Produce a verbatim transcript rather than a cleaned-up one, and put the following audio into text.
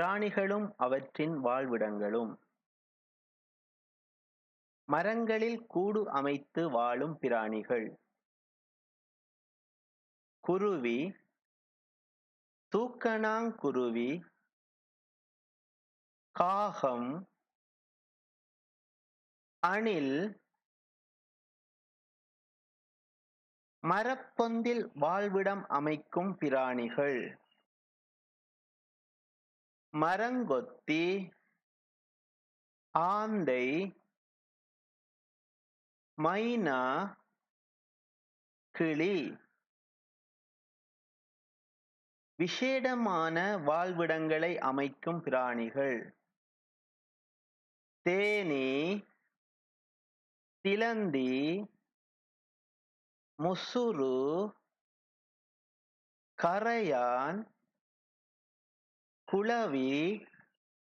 பிராணிகளும் அவற்றின் வாழ்விடங்களும். மரங்களில் கூடு அமைத்து வாழும் பிராணிகள். குருவி, தூக்கணாங்குருவி, காகம், அணில். மரப்பொந்தில் வாழ்விடம் அமைக்கும் பிராணிகள். மரங்கொத்தி, ஆந்தை, மைனா, கிளி. விசேடமான வாழ்விடங்களை அமைக்கும் பிராணிகள். தேனி, சிலந்தி, முசுறு, கரையான், குளவி.